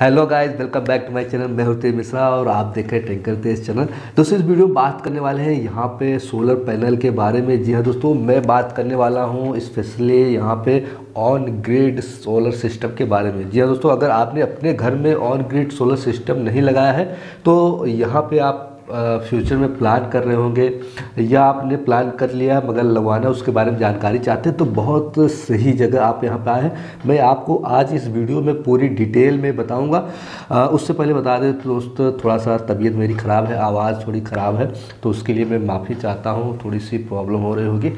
Hello guys, welcome back to my channel. Mehuti Mishra और आप देख रहे हैं टेक्निकल रितेश चैनल। दोस्तों, इस वीडियो में बात करने वाले हैं यहाँ पे सोलर पैनल के बारे में। जी हाँ दोस्तों, मैं बात करने वाला हूँ स्पेशली यहाँ पे ऑन ग्रिड सोलर सिस्टम के बारे में। जी हाँ दोस्तों, अगर आपने अपने घर में ऑन ग्रिड सोलर सिस्टम नहीं लगाया है तो यहाँ पर आप फ्यूचर में प्लान कर रहे होंगे या आपने प्लान कर लिया मगर लगवाना, उसके बारे में जानकारी चाहते हैं तो बहुत सही जगह आप यहाँ पर आए हैं। मैं आपको आज इस वीडियो में पूरी डिटेल में बताऊँगा। उससे पहले बता दें दोस्त, थोड़ा सा तबीयत मेरी ख़राब है, आवाज़ थोड़ी ख़राब है तो उसके लिए मैं माफ़ी चाहता हूँ। थोड़ी सी प्रॉब्लम हो रही होगी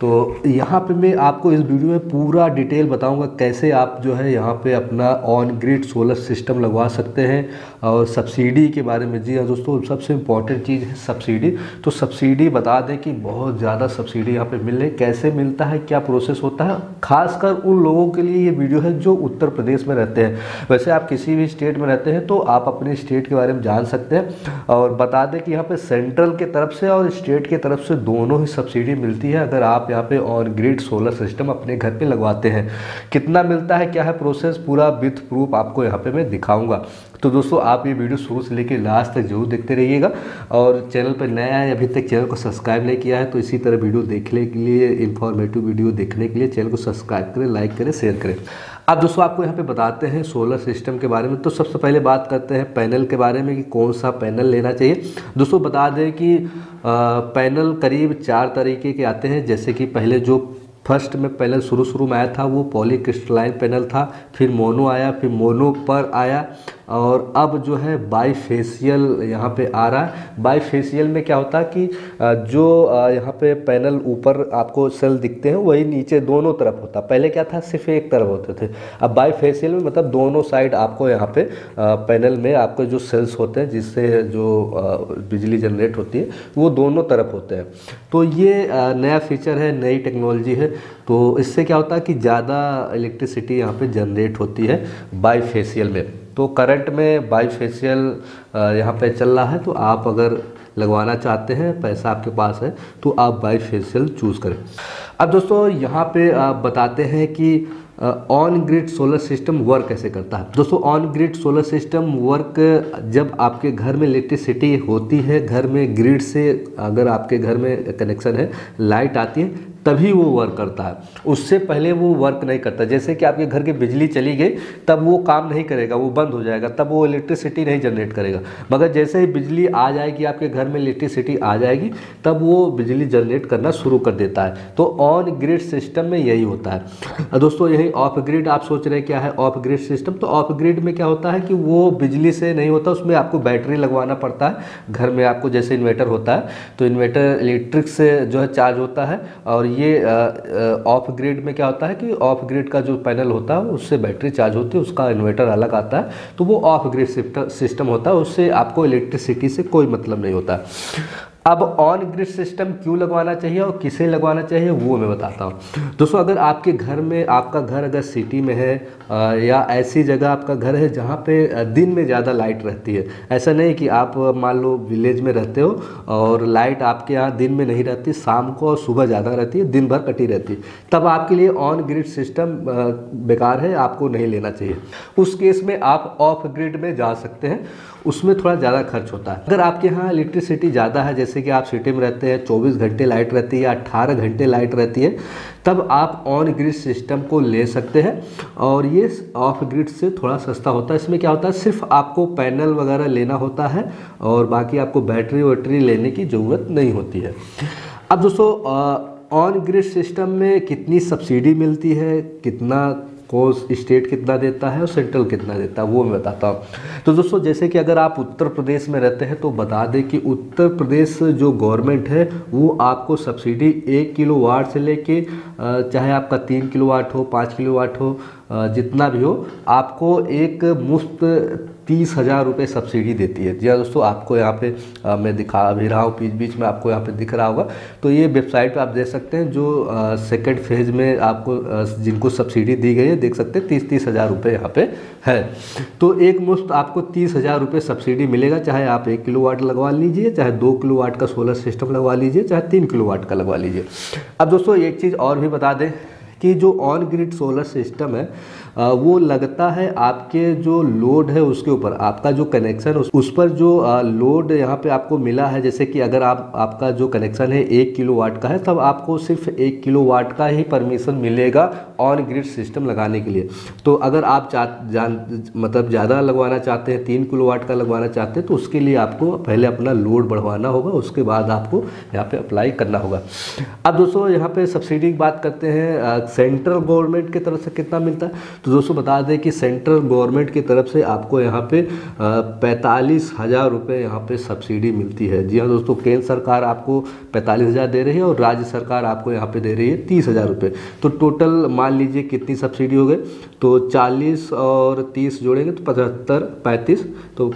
तो यहाँ पे मैं आपको इस वीडियो में पूरा डिटेल बताऊंगा कैसे आप जो है यहाँ पे अपना ऑन ग्रिड सोलर सिस्टम लगवा सकते हैं। और सब्सिडी के बारे में, जी हाँ दोस्तों, सबसे इम्पॉर्टेंट चीज़ है सब्सिडी। तो सब्सिडी बता दें कि बहुत ज़्यादा सब्सिडी यहाँ पे मिल रही, कैसे मिलता है, क्या प्रोसेस होता है। ख़ासकर उन लोगों के लिए ये वीडियो है जो उत्तर प्रदेश में रहते हैं। वैसे आप किसी भी स्टेट में रहते हैं तो आप अपने स्टेट के बारे में जान सकते हैं। और बता दें कि यहाँ पर सेंट्रल की तरफ से और स्टेट की तरफ से दोनों ही सब्सिडी मिलती है अगर आप यहाँ पे ऑन ग्रिड सोलर सिस्टम अपने घर पे लगवाते हैं। कितना मिलता है, क्या है प्रोसेस, पूरा विथ प्रूफ आपको यहाँ पे मैं दिखाऊंगा। तो दोस्तों, आप ये वीडियो शुरू से लेकर लास्ट तक जरूर देखते रहिएगा। और चैनल पर नया है, अभी तक चैनल को सब्सक्राइब नहीं किया है तो इसी तरह वीडियो देखने के लिए, इन्फॉर्मेटिव वीडियो देखने के लिए चैनल को सब्सक्राइब करें, लाइक करें, शेयर करें। अब दोस्तों, आपको यहाँ पे बताते हैं सोलर सिस्टम के बारे में। तो सबसे पहले बात करते हैं पैनल के बारे में कि कौन सा पैनल लेना चाहिए। दोस्तों बता दें कि पैनल करीब 4 तरीके के आते हैं। जैसे कि पहले जो फर्स्ट में पैनल शुरू में आया था वो पॉलीक्रिस्टलाइन पैनल था, फिर मोनो आया, फिर मोनो पर आया और अब जो है बाईफेशियल यहाँ पे आ रहा है। बाईफेशियल में क्या होता है कि जो यहाँ पे पैनल ऊपर आपको सेल दिखते हैं वही नीचे दोनों तरफ होता। पहले क्या था, सिर्फ एक तरफ होते थे। अब बाईफेशियल में मतलब दोनों साइड आपको यहाँ पे पैनल में आपके जो सेल्स होते हैं जिससे जो बिजली जनरेट होती है वो दोनों तरफ होते हैं। तो ये नया फीचर है, नई टेक्नोलॉजी है। तो इससे क्या होता है कि ज़्यादा इलेक्ट्रिसिटी यहाँ पर जनरेट होती है बाईफेशियल में। तो करंट में बाईफेशियल यहाँ पे चल रहा है, तो आप अगर लगवाना चाहते हैं, पैसा आपके पास है तो आप बाईफेशियल चूज़ करें। अब दोस्तों, यहाँ पे आप बताते हैं कि on grid solar system work कैसे करता है। दोस्तों, on grid solar system work, जब आपके घर में इलेक्ट्रिसिटी होती है, घर में ग्रिड से अगर आपके घर में कनेक्शन है, लाइट आती है तभी वो वर्क करता है, उससे पहले वो वर्क नहीं करता। जैसे कि आपके घर की बिजली चली गई तब वो काम नहीं करेगा, वो बंद हो जाएगा, तब वो इलेक्ट्रिसिटी नहीं जनरेट करेगा। मगर जैसे ही बिजली आ जाएगी, आपके घर में इलेक्ट्रिसिटी आ जाएगी, तब वो बिजली जनरेट करना शुरू कर देता है। तो ऑन ग्रिड सिस्टम में यही होता है। दोस्तों, यही ऑफ ग्रिड, आप सोच रहे हैं क्या है ऑफ ग्रिड सिस्टम। तो ऑफ ग्रिड में क्या होता है कि वो बिजली से नहीं होता, उसमें आपको बैटरी लगवाना पड़ता है। घर में आपको जैसे इन्वर्टर होता है तो इन्वर्टर इलेक्ट्रिक से जो है चार्ज होता है। और ये ऑफ ग्रिड में क्या होता है कि ऑफ ग्रिड का जो पैनल होता है उससे बैटरी चार्ज होती है, उसका इन्वर्टर अलग आता है। तो वो ऑफ ग्रिड सिस्टम होता है, उससे आपको इलेक्ट्रिसिटी से कोई मतलब नहीं होता। अब ऑन ग्रिड सिस्टम क्यों लगवाना चाहिए और किसे लगवाना चाहिए वो मैं बताता हूँ। दोस्तों, अगर आपके घर में, आपका घर अगर सिटी में है या ऐसी जगह आपका घर है जहाँ पे दिन में ज़्यादा लाइट रहती है, ऐसा नहीं कि आप मान लो विलेज में रहते हो और लाइट आपके यहाँ दिन में नहीं रहती, शाम को और सुबह ज़्यादा रहती है, दिन भर कटी रहती है, तब आपके लिए ऑन ग्रिड सिस्टम बेकार है, आपको नहीं लेना चाहिए। उस केस में आप ऑफ ग्रिड में जा सकते हैं, उसमें थोड़ा ज़्यादा खर्च होता है। अगर आपके यहाँ इलेक्ट्रिसिटी ज़्यादा है, जैसे कि आप सिटी में रहते हैं 24 घंटे लाइट रहती है या 18 घंटे लाइट रहती है, तब आप ऑन ग्रिड सिस्टम को ले सकते हैं। और ये ऑफ ग्रिड से थोड़ा सस्ता होता है। इसमें क्या होता है, सिर्फ आपको पैनल वगैरह लेना होता है और बाकी आपको बैटरी वैटरी लेने की ज़रूरत नहीं होती है। अब दोस्तों, ऑन ग्रिड सिस्टम में कितनी सब्सिडी मिलती है, कितना कोर्स स्टेट कितना देता है और सेंट्रल कितना देता है वो मैं बताता हूँ। तो दोस्तों, जैसे कि अगर आप उत्तर प्रदेश में रहते हैं तो बता दें कि उत्तर प्रदेश जो गवर्नमेंट है वो आपको सब्सिडी 1 किलोवाट से लेके, चाहे आपका 3 किलोवाट हो, 5 किलोवाट हो, जितना भी हो, आपको एक मुफ्त 30,000 रुपये सब्सिडी देती है। जी हाँ दोस्तों, आपको यहाँ पे मैं दिखा भी रहा हूँ, बीच बीच में आपको यहाँ पे दिख रहा होगा। तो ये वेबसाइट पे आप देख सकते हैं, जो सेकंड फेज में आपको जिनको सब्सिडी दी गई है देख सकते हैं, 30,000 रुपये यहाँ पे है। तो एक मुफ्त आपको 30,000 रुपये सब्सिडी मिलेगा, चाहे आप 1 किलोवाट लगवा लीजिए, चाहे 2 किलोवाट का सोलर सिस्टम लगवा लीजिए, चाहे 3 किलोवाट का लगवा लीजिए। अब दोस्तों, एक चीज़ और भी बता दें कि जो ऑन ग्रिड सोलर सिस्टम है वो लगता है आपके जो लोड है उसके ऊपर, आपका जो कनेक्शन उस पर जो लोड यहाँ पे आपको मिला है। जैसे कि अगर आपका जो कनेक्शन है 1 किलोवाट का है, तब आपको सिर्फ 1 किलोवाट का ही परमिशन मिलेगा ऑन ग्रिड सिस्टम लगाने के लिए। तो अगर आप मतलब ज़्यादा लगवाना चाहते हैं, 3 किलोवाट का लगवाना चाहते हैं, तो उसके लिए आपको पहले अपना लोड बढ़वाना होगा, उसके बाद आपको यहाँ पे अप्लाई करना होगा। अब दोस्तों यहाँ पे सब्सिडी की बात करते हैं, सेंट्रल गवर्नमेंट की तरफ से कितना मिलता है। तो दोस्तों बता दें कि सेंट्रल गवर्नमेंट की तरफ से आपको यहाँ पे 45,000 रुपये यहाँ पे सब्सिडी मिलती है। जी हाँ दोस्तों, केंद्र सरकार आपको 45,000 दे रही है और राज्य सरकार आपको यहाँ पे दे रही है 30,000 रुपये। तो टोटल मान लीजिए कितनी सब्सिडी हो गई, तो 40 और 30 जोड़ेंगे तो 75, 35, तो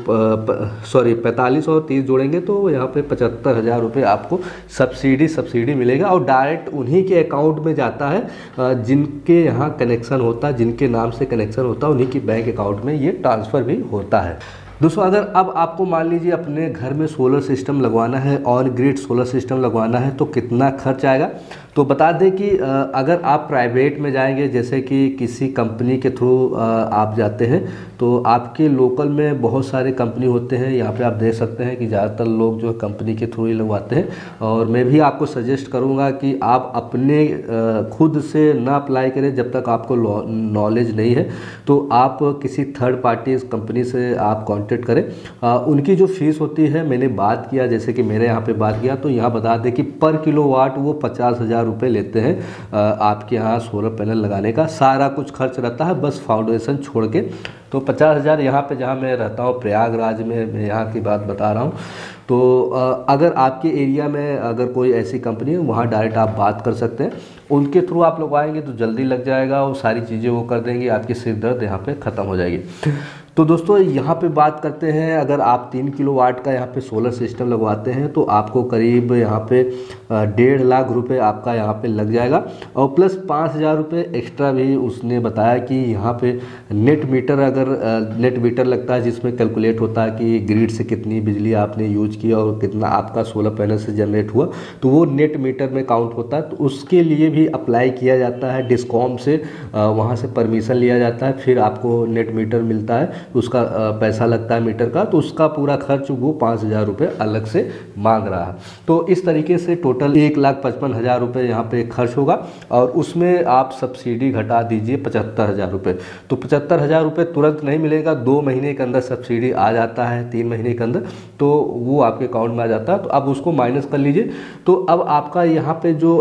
सॉरी 45 और 30 जोड़ेंगे तो यहाँ पे 75,000 रुपये आपको सब्सिडी मिलेगा। और डायरेक्ट उन्हीं के अकाउंट में जाता है जिनके यहाँ कनेक्शन होता है, जिनके नाम से कनेक्शन होता है, उन्हीं के बैंक अकाउंट में ये ट्रांसफ़र भी होता है। दोस्तों अगर अब आपको मान लीजिए अपने घर में सोलर सिस्टम लगवाना है, ऑन ग्रिड सोलर सिस्टम लगवाना है, तो कितना खर्च आएगा। तो बता दें कि अगर आप प्राइवेट में जाएंगे, जैसे कि किसी कंपनी के थ्रू आप जाते हैं, तो आपके लोकल में बहुत सारे कंपनी होते हैं। यहाँ पे आप देख सकते हैं कि ज़्यादातर लोग जो है कंपनी के थ्रू ही लगवाते हैं। और मैं भी आपको सजेस्ट करूँगा कि आप अपने खुद से ना अप्लाई करें जब तक आपको नॉलेज नहीं है। तो आप किसी थर्ड पार्टी कंपनी से आप कॉन्टेक्ट करें। उनकी जो फीस होती है, मैंने बात किया, जैसे कि मैंने यहाँ पर बात किया, तो यहाँ बता दें कि पर किलोवाट वो 50,000 रुपए लेते हैं आपके यहाँ सोलर पैनल लगाने का। सारा कुछ खर्च रहता है, बस फाउंडेशन छोड़ के। तो 50,000 यहाँ पे, जहाँ मैं रहता हूँ प्रयागराज में, मैं यहाँ की बात बता रहा हूँ। तो अगर आपके एरिया में अगर कोई ऐसी कंपनी है, वहाँ डायरेक्ट आप बात कर सकते हैं। उनके थ्रू आप लगवाएंगे तो जल्दी लग जाएगा, वो सारी चीज़ें वो कर देंगे, आपकी सिर दर्द यहाँ पे ख़त्म हो जाएगी। तो दोस्तों यहाँ पे बात करते हैं, अगर आप 3 किलोवाट का यहाँ पे सोलर सिस्टम लगवाते हैं तो आपको करीब यहाँ पे 1.5 लाख रुपए आपका यहाँ पे लग जाएगा। और प्लस 5,000 रुपये एक्स्ट्रा भी उसने बताया कि यहाँ पे नेट मीटर लगता है, जिसमें कैलकुलेट होता है कि ग्रिड से कितनी बिजली आपने यूज किया और कितना आपका सोलर पैनल से जनरेट हुआ, तो वो नेट मीटर में काउंट होता है। तो उसके लिए भी अप्लाई किया जाता है, डिस्कॉम से वहाँ से परमिशन लिया जाता है, फिर आपको नेट मीटर मिलता है, उसका पैसा लगता है मीटर का। तो उसका पूरा खर्च वो 5,000 रुपये अलग से मांग रहा है। तो इस तरीके से टोटल 1,55,000 रुपये यहाँ पे खर्च होगा। और उसमें आप सब्सिडी घटा दीजिए 75,000 रुपये। तो 75,000 रुपये तुरंत नहीं मिलेगा, 2 महीने के अंदर सब्सिडी आ जाता है, 3 महीने के अंदर, तो वो आपके अकाउंट में आ जाता है। तो अब उसको माइनस कर लीजिए, तो अब आपका यहाँ पर जो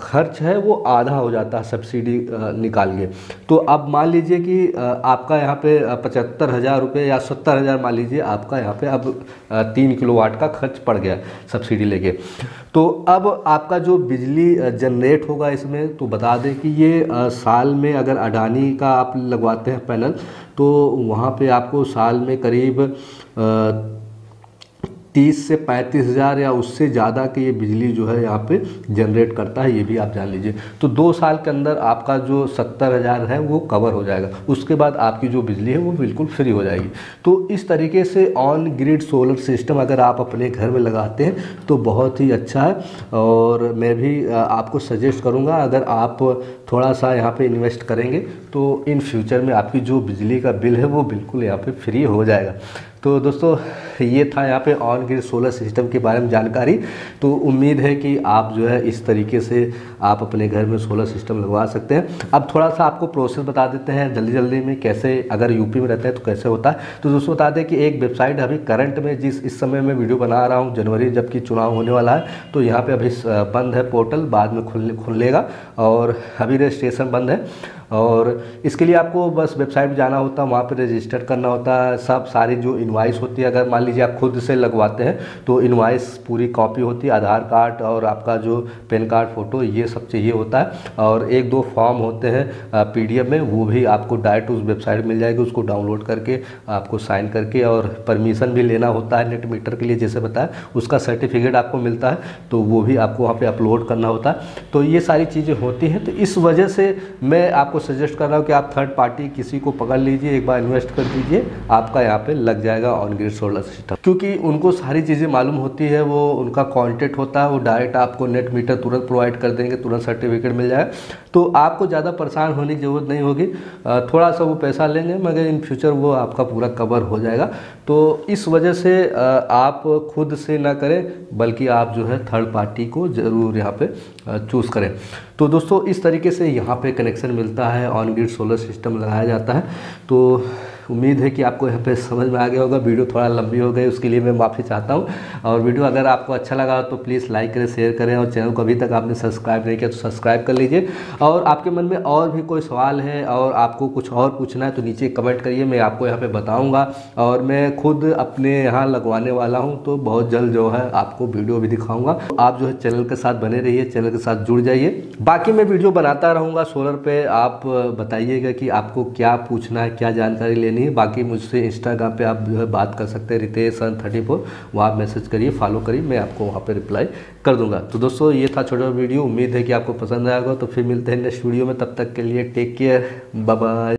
खर्च है वो आधा हो जाता है सब्सिडी निकाल के। तो अब मान लीजिए कि आपका यहाँ पे 75,000 रुपये या 70,000 मान लीजिए आपका यहाँ पे अब 3 किलोवाट का खर्च पड़ गया सब्सिडी लेके। तो अब आपका जो बिजली जनरेट होगा इसमें, तो बता दें कि ये साल में अगर अडानी का आप लगवाते हैं पैनल, तो वहाँ पे आपको साल में करीब 30 से 35,000 या उससे ज़्यादा की ये बिजली जो है यहाँ पे जनरेट करता है, ये भी आप जान लीजिए। तो 2 साल के अंदर आपका जो 70,000 है वो कवर हो जाएगा। उसके बाद आपकी जो बिजली है वो बिल्कुल फ्री हो जाएगी। तो इस तरीके से ऑन ग्रिड सोलर सिस्टम अगर आप अपने घर में लगाते हैं तो बहुत ही अच्छा है। और मैं भी आपको सजेस्ट करूँगा, अगर आप थोड़ा सा यहाँ पर इन्वेस्ट करेंगे तो इन फ्यूचर में आपकी जो बिजली का बिल है वो बिल्कुल यहाँ पर फ्री हो जाएगा। तो दोस्तों ये था यहाँ पे ऑन ग्रिड सोलर सिस्टम के बारे में जानकारी। तो उम्मीद है कि आप जो है इस तरीके से आप अपने घर में सोलर सिस्टम लगवा सकते हैं। अब थोड़ा सा आपको प्रोसेस बता देते हैं जल्दी में, कैसे अगर यूपी में रहते हैं तो कैसे होता है। तो दोस्तों बता दें कि एक वेबसाइट अभी करंट में, जिस इस समय मैं वीडियो बना रहा हूँ जनवरी, जबकि चुनाव होने वाला है, तो यहाँ पर अभी बंद है पोर्टल, बाद में खुलेगा और अभी रजिस्ट्रेशन बंद है। और इसके लिए आपको बस वेबसाइट पर जाना होता है, वहाँ पर रजिस्टर करना होता है। सब सारी जो इनवाइस होती है, अगर मान लीजिए आप खुद से लगवाते हैं तो इनवाइस पूरी कॉपी होती है, आधार कार्ड और आपका जो पैन कार्ड फ़ोटो, ये सब चाहिए होता है। और 1-2 फॉर्म होते हैं PDF में, वो भी आपको डायरेक्ट उस वेबसाइट मिल जाएगी, उसको डाउनलोड करके आपको साइन करके, और परमिशन भी लेना होता है नेट मीटर के लिए, जैसे बताया उसका सर्टिफिकेट आपको मिलता है, तो वो भी आपको वहाँ पर अपलोड करना होता है। तो ये सारी चीज़ें होती हैं। तो इस वजह से मैं आपको आपको सजेस्ट कर रहा हूँ कि आप थर्ड पार्टी किसी को पकड़ लीजिए, एक बार इन्वेस्ट कर दीजिए, आपका यहाँ पे लग जाएगा ऑन ग्रिड सोलर सिस्टम, क्योंकि उनको सारी चीज़ें मालूम होती है, वो उनका कॉन्टेक्ट होता है, वो डायरेक्ट आपको नेट मीटर तुरंत प्रोवाइड कर देंगे, तुरंत सर्टिफिकेट मिल जाए, तो आपको ज़्यादा परेशान होने की ज़रूरत नहीं होगी। थोड़ा सा वो पैसा लेंगे मगर इन फ्यूचर वो आपका पूरा कवर हो जाएगा। तो इस वजह से आप खुद से ना करें, बल्कि आप जो है थर्ड पार्टी को ज़रूर यहाँ पे चूज़ करें। तो दोस्तों इस तरीके से यहाँ पे कनेक्शन मिलता है, ऑन ग्रिड सोलर सिस्टम लगाया जाता है। तो उम्मीद है कि आपको यहाँ पे समझ में आ गया होगा। वीडियो थोड़ा लंबी हो गई, उसके लिए मैं माफ़ी चाहता हूँ। और वीडियो अगर आपको अच्छा लगा तो प्लीज़ लाइक करें, शेयर करें, और चैनल को अभी तक आपने सब्सक्राइब नहीं किया तो सब्सक्राइब कर लीजिए। और आपके मन में और भी कोई सवाल है और आपको कुछ और पूछना है तो नीचे कमेंट करिए, मैं आपको यहाँ पर बताऊँगा। और मैं खुद अपने यहाँ लगवाने वाला हूँ, तो बहुत जल्द जो है आपको वीडियो भी दिखाऊँगा। आप जो है चैनल के साथ बने रहिए, चैनल के साथ जुड़ जाइए। बाकी मैं वीडियो बनाता रहूँगा सोलर पे, आप बताइएगा कि आपको क्या पूछना है, क्या जानकारी लेनी है। बाकी मुझसे इंस्टाग्राम पे आप जो है बात कर सकते हैं, ritesh134, वहाँ मैसेज करिए, फॉलो करिए, मैं आपको वहाँ पे रिप्लाई कर दूँगा। तो दोस्तों ये था छोटा वीडियो, उम्मीद है कि आपको पसंद आएगा। तो फिर मिलते हैं नेक्स्ट वीडियो में, तब तक के लिए टेक केयर, बाय।